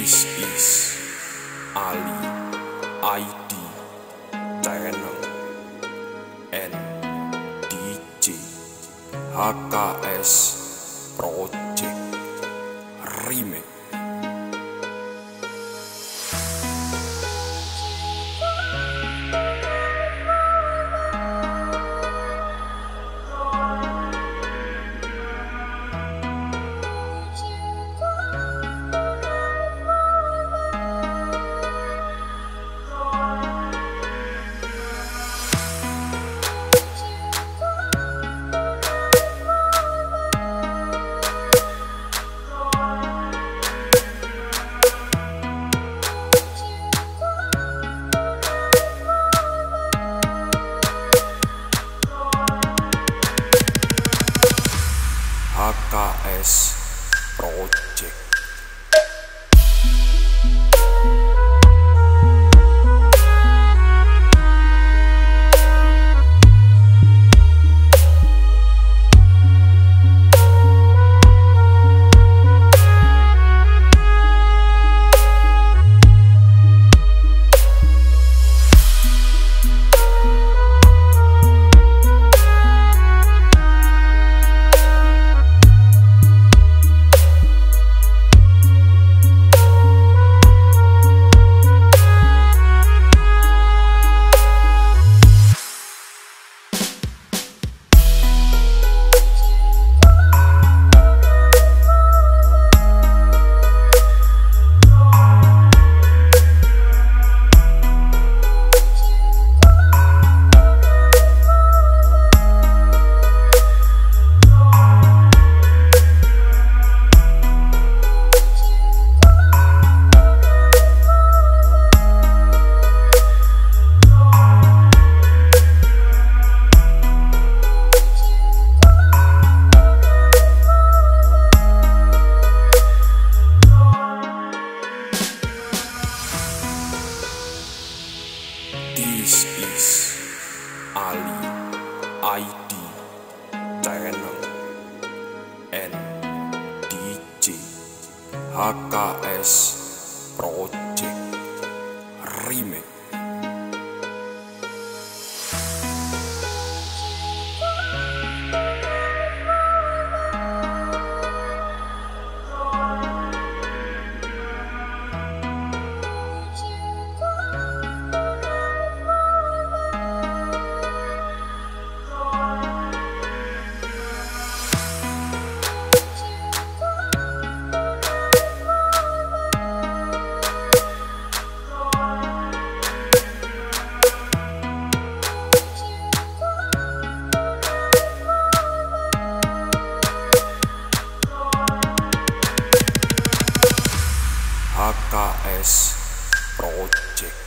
This is Ali ID Channel and DJ HKS Project RIME. HKS Project. This is Ali ID Channel and DJ HKS Project RIME. HKS Project.